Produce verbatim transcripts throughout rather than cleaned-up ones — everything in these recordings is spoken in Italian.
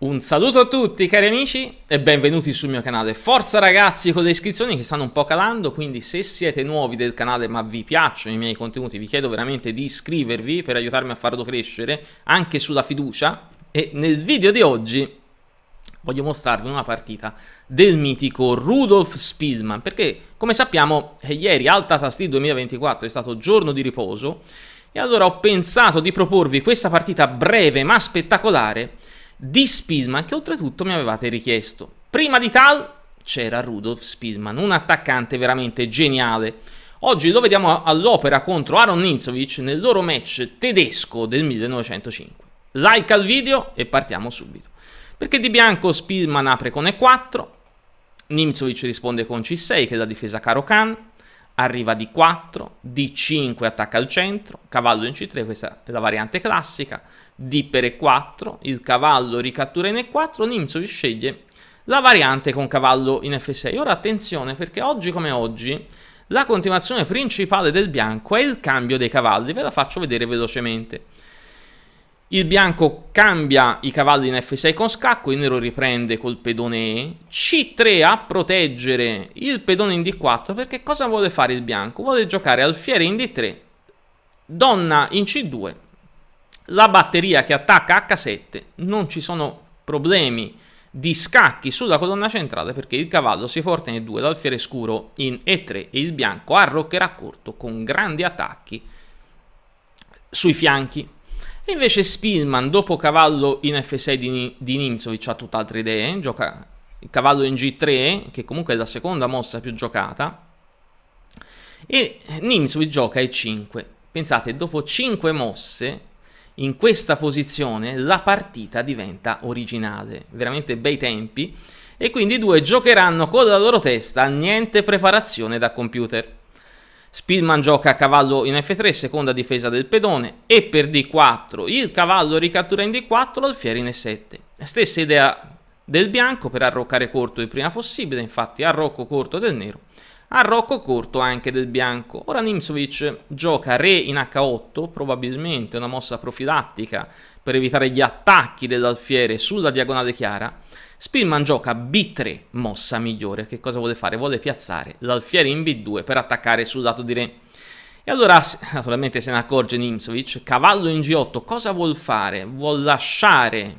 Un saluto a tutti cari amici e benvenuti sul mio canale. Forza ragazzi con le iscrizioni che stanno un po' calando, quindi se siete nuovi del canale ma vi piacciono i miei contenuti vi chiedo veramente di iscrivervi per aiutarmi a farlo crescere anche sulla fiducia. E nel video di oggi voglio mostrarvi una partita del mitico Rudolf Spielmann, perché come sappiamo ieri Alta Tasti duemilaventiquattro è stato giorno di riposo e allora ho pensato di proporvi questa partita breve ma spettacolare di Spielmann, che oltretutto mi avevate richiesto. Prima di Tal c'era Rudolf Spielmann, un attaccante veramente geniale. Oggi lo vediamo all'opera contro Aaron Nimzowitsch nel loro match tedesco del millenovecentocinque. Like al video e partiamo subito. Perché di bianco Spielmann apre con e quattro, Nimzowitsch risponde con c sei che è la difesa Caro-Kann, arriva d quattro, d cinque attacca al centro, cavallo in c tre, questa è la variante classica, d per e quattro, il cavallo ricattura in e quattro, Nimzowitsch sceglie la variante con cavallo in f sei. Ora attenzione, perché oggi come oggi la continuazione principale del bianco è il cambio dei cavalli, ve la faccio vedere velocemente. Il bianco cambia i cavalli in f sei con scacco, il nero riprende col pedone E, c tre a proteggere il pedone in d quattro, perché cosa vuole fare il bianco? Vuole giocare alfiere in d tre, donna in c due, la batteria che attacca h sette, non ci sono problemi di scacchi sulla colonna centrale perché il cavallo si porta in e due, l'alfiere scuro in e tre e il bianco arroccherà corto con grandi attacchi sui fianchi. Invece Spielmann, dopo cavallo in f sei di, di Nimzowitsch, ha tutt'altre idee, gioca il cavallo in g tre, che comunque è la seconda mossa più giocata, e Nimzowitsch gioca e cinque. Pensate, dopo cinque mosse, in questa posizione, la partita diventa originale, veramente bei tempi, e quindi i due giocheranno con la loro testa, niente preparazione da computer. Spielmann gioca a cavallo in f tre, seconda difesa del pedone, e per d quattro il cavallo ricattura in d quattro, l'alfiere in e sette. Stessa idea del bianco per arroccare corto il prima possibile, infatti arrocco corto del nero, arrocco corto anche del bianco. Ora Nimzowitsch gioca re in h otto, probabilmente una mossa profilattica per evitare gli attacchi dell'alfiere sulla diagonale chiara. Spielmann gioca b tre, mossa migliore. Che cosa vuole fare? Vuole piazzare l'alfiere in b due per attaccare sul lato di re. E allora, naturalmente se ne accorge Nimzowitsch, cavallo in g otto, cosa vuol fare? Vuol lasciare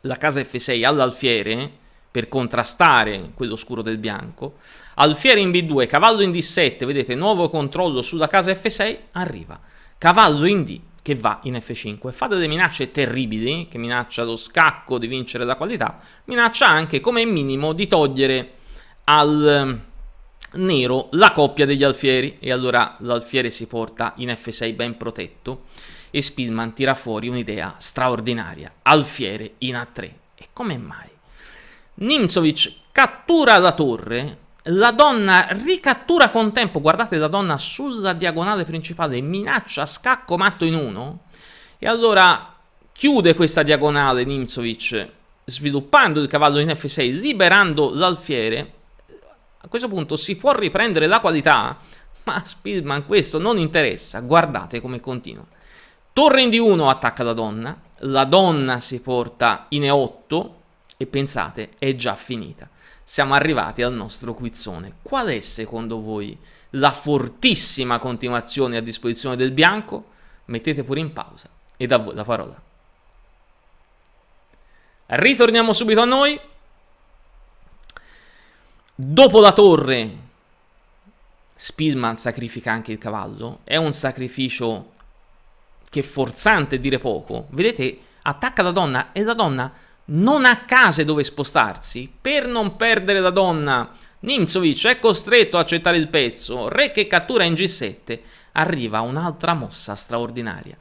la casa f sei all'alfiere per contrastare quello scuro del bianco. Alfiere in b due, cavallo in d sette, vedete, nuovo controllo sulla casa f sei, arriva cavallo in d che va in f cinque, fa delle minacce terribili, che minaccia lo scacco di vincere la qualità, minaccia anche come minimo di togliere al nero la coppia degli alfieri, e allora l'alfiere si porta in f sei ben protetto e Spielmann tira fuori un'idea straordinaria, alfiere in a tre. E come mai? Nimzowitsch cattura la torre, la donna ricattura con tempo, guardate la donna sulla diagonale principale, minaccia scacco matto in uno, e allora chiude questa diagonale Nimzowitsch sviluppando il cavallo in f sei, liberando l'alfiere. A questo punto si può riprendere la qualità, ma a Spielmann questo non interessa, guardate come continua. Torre in d uno attacca la donna, la donna si porta in e otto e pensate è già finita. Siamo arrivati al nostro quizzone. Qual è secondo voi la fortissima continuazione a disposizione del bianco? Mettete pure in pausa e a voi la parola. Ritorniamo subito a noi. Dopo la torre, Spielmann sacrifica anche il cavallo. È un sacrificio che è forzante dire poco. Vedete, attacca la donna e la donna non ha case dove spostarsi. Per non perdere la donna Nimzowitsch è costretto a accettare il pezzo, re che cattura in g sette, arriva un'altra mossa straordinaria,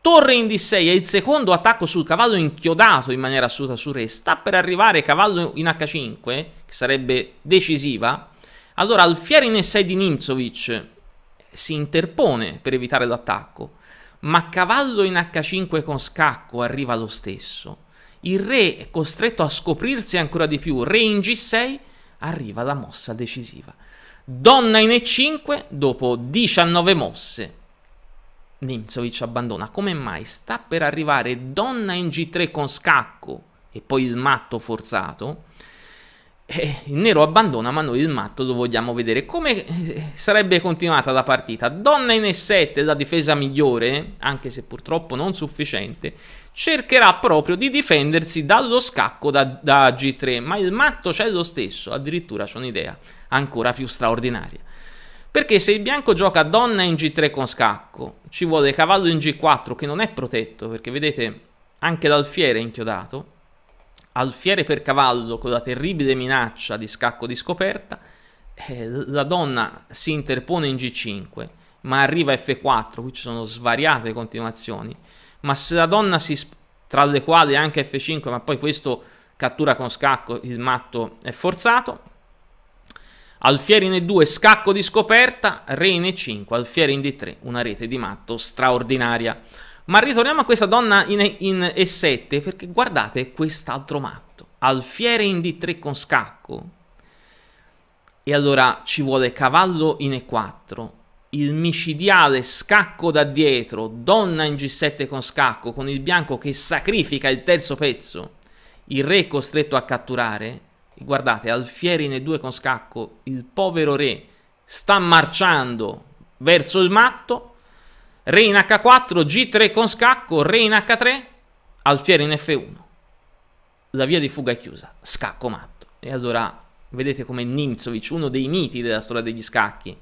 torre in d sei è il secondo attacco sul cavallo inchiodato in maniera assoluta su re, sta per arrivare cavallo in h cinque che sarebbe decisiva, allora alfiere in e sei di Nimzowitsch si interpone per evitare l'attacco, ma cavallo in h cinque con scacco arriva lo stesso. Il re è costretto a scoprirsi ancora di più, re in g sei, arriva la mossa decisiva. Donna in e cinque, dopo diciannove mosse, Nimzowitsch abbandona. Come mai? Sta per arrivare donna in g tre con scacco, e poi il matto forzato, eh, il nero abbandona, ma noi il matto lo vogliamo vedere. Come sarebbe continuata la partita? Donna in e sette, la difesa migliore, anche se purtroppo non sufficiente, cercherà proprio di difendersi dallo scacco da, da G tre, ma il matto c'è lo stesso, addirittura c'è un'idea ancora più straordinaria. Perché se il bianco gioca donna in G tre con scacco, ci vuole cavallo in G quattro che non è protetto, perché vedete anche l'alfiere è inchiodato, alfiere per cavallo con la terribile minaccia di scacco di scoperta, eh, la donna si interpone in G cinque, ma arriva F quattro, qui ci sono svariate continuazioni, ma se la donna si, tra le quali anche F cinque, ma poi questo cattura con scacco, il matto è forzato, alfiere in E due, scacco di scoperta, re in E cinque, alfiere in D tre, una rete di matto straordinaria. Ma ritorniamo a questa donna in, in E sette, perché guardate quest'altro matto, alfiere in D tre con scacco, e allora ci vuole cavallo in E quattro, il micidiale scacco da dietro, donna in G sette con scacco, con il bianco che sacrifica il terzo pezzo, il re costretto a catturare. Guardate, alfiere in E due con scacco, il povero re sta marciando verso il matto, re in H quattro, G tre con scacco, re in H tre, alfiere in F uno, la via di fuga è chiusa, scacco matto. E allora vedete come Nimzowitsch, uno dei miti della storia degli scacchi,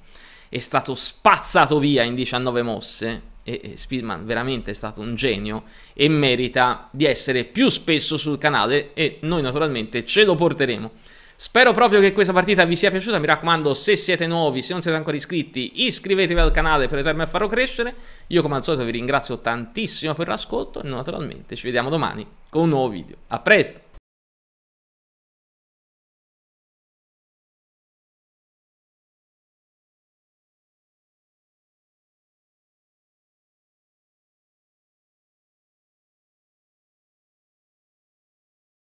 è stato spazzato via in diciannove mosse, e, e Spielmann veramente è stato un genio e merita di essere più spesso sul canale, e noi naturalmente ce lo porteremo. Spero proprio che questa partita vi sia piaciuta, mi raccomando, se siete nuovi, se non siete ancora iscritti, iscrivetevi al canale per aiutarmi a farlo crescere. Io come al solito vi ringrazio tantissimo per l'ascolto e naturalmente ci vediamo domani con un nuovo video. A presto!